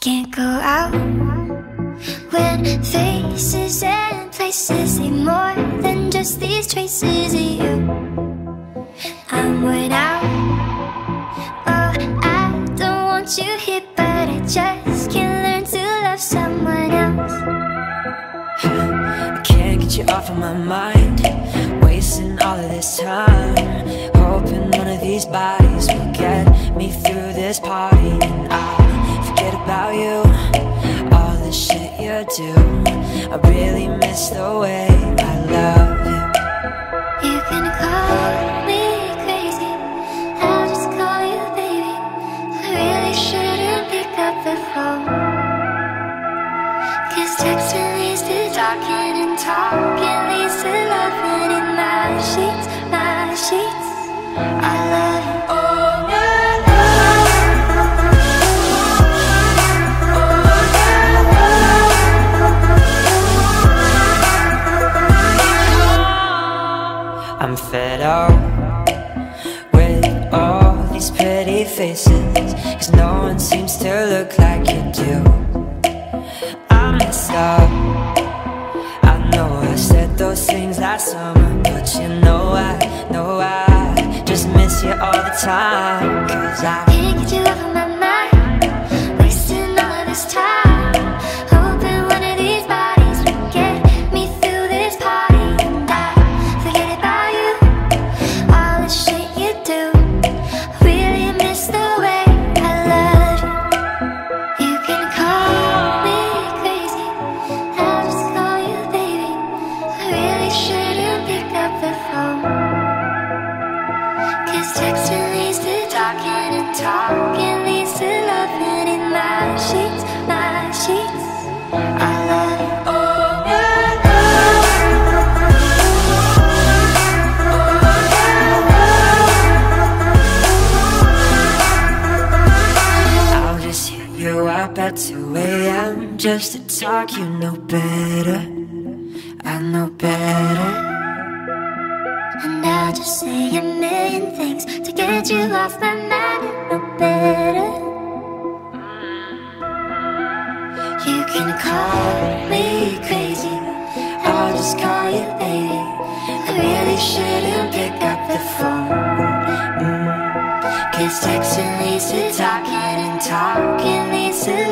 Can't go out when faces and places say more than just these traces of you. I'm worn out. Oh, I don't want you here, but I just can't learn to love someone else. I can't get you off of my mind, wasting all of this time, hoping one of these bodies will get me through this party. And about you, all the shit you do, I really miss the way I love you. You can call me crazy, I'll just call you baby. I really shouldn't pick up the phone, 'cause texting leads to talking, and talking leads to loving. In my sheets, I love you. Oh no. I'm fed up with all these pretty faces, 'cause no one seems to look like you do. I messed up, I know I said those things last summer, but you know I just miss you all the time. 'Cause I can't get you off of my mind, wasting all of this time. At 2 AM just to talk, you know better, I know better. And I'll just say a million things to get you off my mind, I know better. You can call me crazy, I'll just call you baby. I really shouldn't pick up the phone, 'cause texting leads to talking, and talking leads to